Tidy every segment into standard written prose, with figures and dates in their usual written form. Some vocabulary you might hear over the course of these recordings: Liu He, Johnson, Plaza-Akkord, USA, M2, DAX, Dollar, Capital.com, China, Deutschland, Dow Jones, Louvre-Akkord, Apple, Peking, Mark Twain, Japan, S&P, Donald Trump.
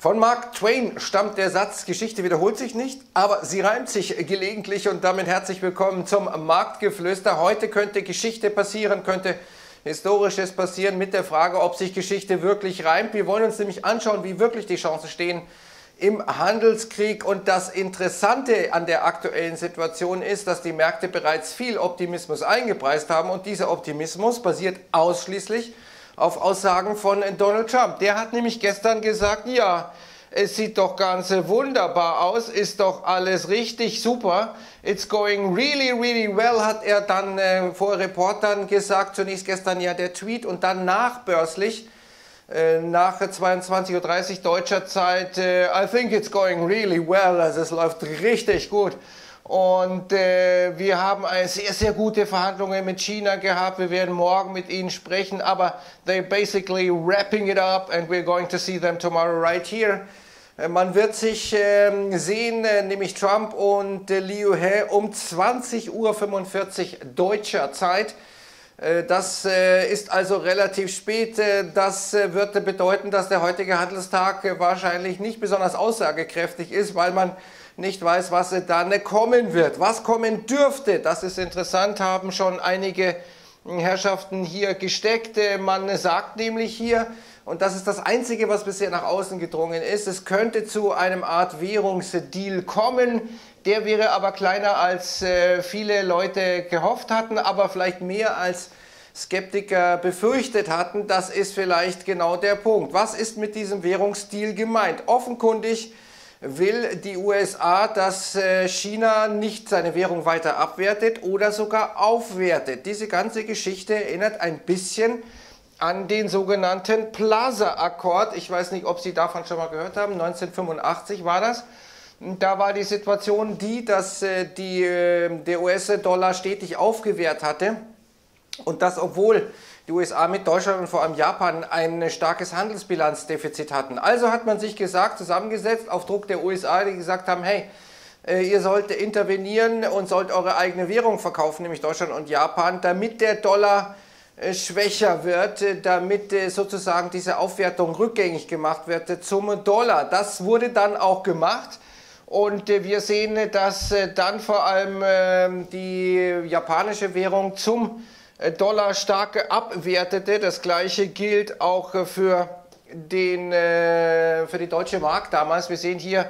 Von Mark Twain stammt der Satz, Geschichte wiederholt sich nicht, aber sie reimt sich gelegentlich, und damit herzlich willkommen zum Marktgeflüster. Heute könnte Geschichte passieren, könnte Historisches passieren mit der Frage, ob sich Geschichte wirklich reimt. Wir wollen uns nämlich anschauen, wie wirklich die Chancen stehen im Handelskrieg, und das Interessante an der aktuellen Situation ist, dass die Märkte bereits viel Optimismus eingepreist haben, und dieser Optimismus basiert ausschließlich auf Aussagen von Donald Trump. Der hat nämlich gestern gesagt, ja, es sieht doch ganz wunderbar aus, ist doch alles richtig super, it's going really, really well, hat er dann vor Reportern gesagt. Zunächst gestern ja der Tweet und dann nachbörslich, nach 22:30 Uhr deutscher Zeit, I think it's going really well, also es läuft richtig gut. Und wir haben sehr, sehr gute Verhandlungen mit China gehabt. Wir werden morgen mit ihnen sprechen. Aber they're basically wrapping it up and we're going to see them tomorrow right here. Man wird sich sehen, nämlich Trump und Liu He um 20:45 Uhr deutscher Zeit. Das ist also relativ spät. Das würde bedeuten, dass der heutige Handelstag wahrscheinlich nicht besonders aussagekräftig ist, weil man nicht weiß, was dann kommen wird. Was kommen dürfte, das ist interessant, haben schon einige Herrschaften hier gesteckt. Man sagt nämlich hier, und das ist das Einzige, was bisher nach außen gedrungen ist, es könnte zu einem Art Währungsdeal kommen. Der wäre aber kleiner, als viele Leute gehofft hatten, aber vielleicht mehr als Skeptiker befürchtet hatten. Das ist vielleicht genau der Punkt. Was ist mit diesem Währungsdeal gemeint? Offenkundig will die USA, dass China nicht seine Währung weiter abwertet oder sogar aufwertet. Diese ganze Geschichte erinnert ein bisschen an den sogenannten Plaza-Akkord. Ich weiß nicht, ob Sie davon schon mal gehört haben. 1985 war das. Da war die Situation die, dass der US-Dollar stetig aufgewertet hatte. Und das, obwohl die USA mit Deutschland und vor allem Japan ein starkes Handelsbilanzdefizit hatten. Also hat man sich gesagt, zusammengesetzt auf Druck der USA, die gesagt haben, hey, ihr sollt intervenieren und sollt eure eigene Währung verkaufen, nämlich Deutschland und Japan, damit der Dollar schwächer wird, damit sozusagen diese Aufwertung rückgängig gemacht wird zum Dollar. Das wurde dann auch gemacht. Und wir sehen, dass dann vor allem die japanische Währung zum Dollar stark abwertete. Das gleiche gilt auch für die deutsche Mark damals. Wir sehen hier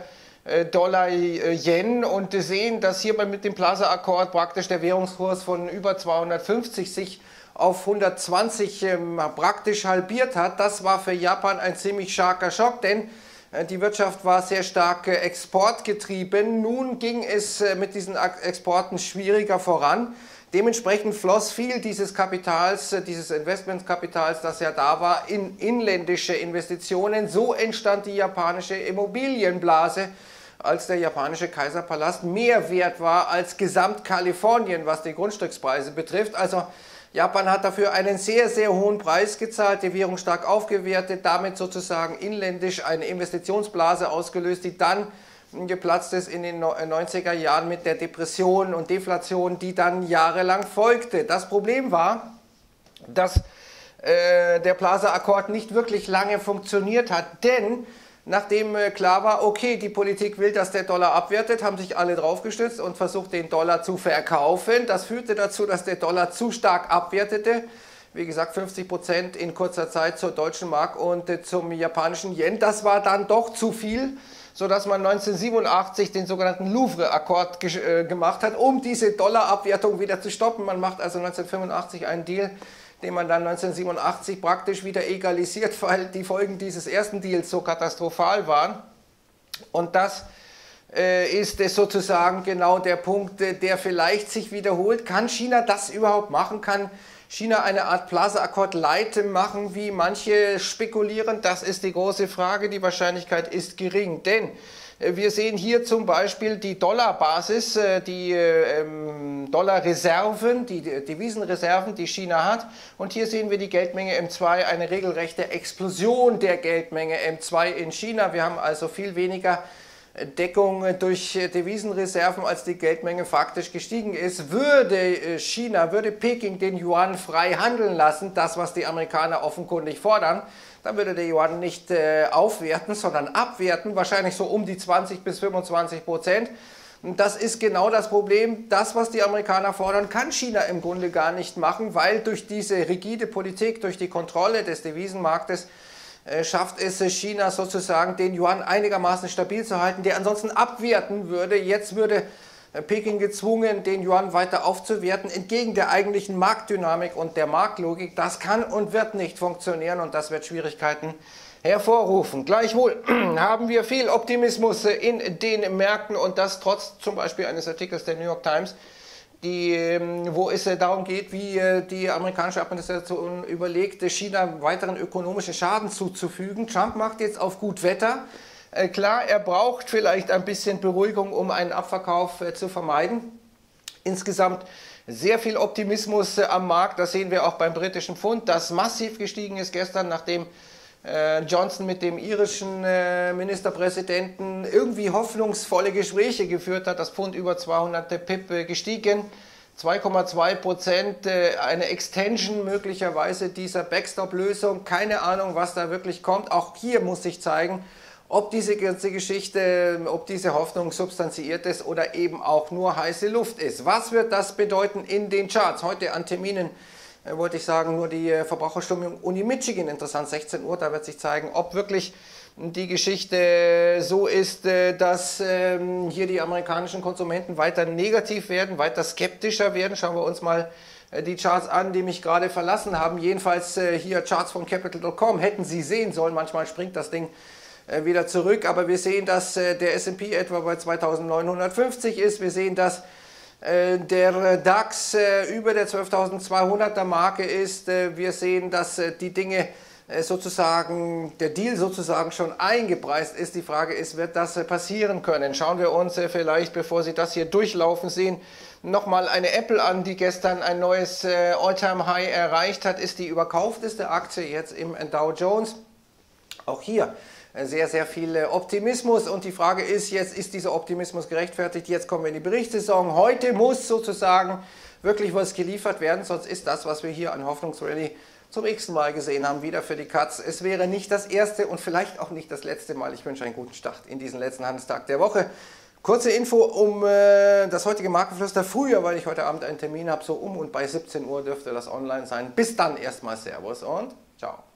Dollar Yen und sehen, dass hier mit dem Plaza-Akkord praktisch der Währungskurs von über 250 sich auf 120 praktisch halbiert hat. Das war für Japan ein ziemlich starker Schock, denn die Wirtschaft war sehr stark exportgetrieben. Nun ging es mit diesen Exporten schwieriger voran. Dementsprechend floss viel dieses Kapitals, dieses Investmentkapitals, das ja da war, in inländische Investitionen. So entstand die japanische Immobilienblase, als der japanische Kaiserpalast mehr wert war als Gesamtkalifornien, was die Grundstückspreise betrifft. Also Japan hat dafür einen sehr, sehr hohen Preis gezahlt, die Währung stark aufgewertet, damit sozusagen inländisch eine Investitionsblase ausgelöst, die dann geplatzt ist in den 90er Jahren mit der Depression und Deflation, die dann jahrelang folgte. Das Problem war, dass der Plaza-Akkord nicht wirklich lange funktioniert hat, denn nachdem klar war, okay, die Politik will, dass der Dollar abwertet, haben sich alle draufgestützt und versucht, den Dollar zu verkaufen. Das führte dazu, dass der Dollar zu stark abwertete. Wie gesagt, 50% in kurzer Zeit zur deutschen Mark und zum japanischen Yen. Das war dann doch zu viel, sodass man 1987 den sogenannten Louvre-Akkord gemacht hat, um diese Dollarabwertung wieder zu stoppen. Man macht also 1985 einen Deal, den man dann 1987 praktisch wieder egalisiert, weil die Folgen dieses ersten Deals so katastrophal waren. Und das ist es sozusagen genau der Punkt, der vielleicht sich wiederholt. Kann China das überhaupt machen? Kann China eine Art Plaza-Akkord Light machen, wie manche spekulieren? Das ist die große Frage. Die Wahrscheinlichkeit ist gering, denn wir sehen hier zum Beispiel die Dollarbasis, die Dollarreserven, die Devisenreserven, die China hat. Und hier sehen wir die Geldmenge M2, eine regelrechte Explosion der Geldmenge M2 in China. Wir haben also viel weniger Deckung durch Devisenreserven, als die Geldmenge faktisch gestiegen ist. Würde Peking den Yuan frei handeln lassen, das, was die Amerikaner offenkundig fordern, dann würde der Yuan nicht aufwerten, sondern abwerten, wahrscheinlich so um die 20 bis 25%. Das ist genau das Problem. Das, was die Amerikaner fordern, kann China im Grunde gar nicht machen, weil durch diese rigide Politik, durch die Kontrolle des Devisenmarktes, schafft es China sozusagen, den Yuan einigermaßen stabil zu halten, der ansonsten abwerten würde. Jetzt würde Peking gezwungen, den Yuan weiter aufzuwerten, entgegen der eigentlichen Marktdynamik und der Marktlogik. Das kann und wird nicht funktionieren und das wird Schwierigkeiten hervorrufen. Gleichwohl haben wir viel Optimismus in den Märkten und das trotz zum Beispiel eines Artikels der New York Times, wo es darum geht, wie die amerikanische Administration überlegt, China weiteren ökonomischen Schaden zuzufügen. Trump macht jetzt auf gut Wetter. Klar, er braucht vielleicht ein bisschen Beruhigung, um einen Abverkauf zu vermeiden. Insgesamt sehr viel Optimismus am Markt, das sehen wir auch beim britischen Pfund, das massiv gestiegen ist gestern, nachdem Johnson mit dem irischen Ministerpräsidenten irgendwie hoffnungsvolle Gespräche geführt hat. Das Pfund über 200 Pip gestiegen, 2,2%, eine Extension möglicherweise dieser Backstop-Lösung. Keine Ahnung, was da wirklich kommt. Auch hier muss sich zeigen, ob diese ganze Geschichte, ob diese Hoffnung substanziiert ist oder eben auch nur heiße Luft ist. Was wird das bedeuten in den Charts? Heute an Terminen wollte ich sagen, nur die Verbraucherstimmung Uni Michigan, interessant, 16 Uhr, da wird sich zeigen, ob wirklich die Geschichte so ist, dass hier die amerikanischen Konsumenten weiter negativ werden, weiter skeptischer werden. Schauen wir uns mal die Charts an, die mich gerade verlassen haben. Jedenfalls hier Charts von Capital.com, hätten Sie sehen sollen, manchmal springt das Ding wieder zurück, aber wir sehen, dass der S&P etwa bei 2950 ist, wir sehen, dass der DAX über der 12.200er Marke ist, wir sehen, dass die Dinge sozusagen, der Deal sozusagen schon eingepreist ist. Die Frage ist, wird das passieren können? Schauen wir uns vielleicht, bevor Sie das hier durchlaufen sehen, nochmal eine Apple an, die gestern ein neues All-Time-High erreicht hat, ist die überkaufteste Aktie jetzt im Dow Jones. Auch hier sehr, sehr viel Optimismus und die Frage ist jetzt, ist dieser Optimismus gerechtfertigt? Jetzt kommen wir in die Berichtssaison. Heute muss sozusagen wirklich was geliefert werden, sonst ist das, was wir hier an Hoffnungsrallye zum x-ten Mal gesehen haben, wieder für die Katz. Es wäre nicht das erste und vielleicht auch nicht das letzte Mal. Ich wünsche einen guten Start in diesen letzten Handelstag der Woche. Kurze Info um das heutige Markenflüster früher, weil ich heute Abend einen Termin habe, so um und bei 17 Uhr dürfte das online sein. Bis dann erstmal Servus und ciao.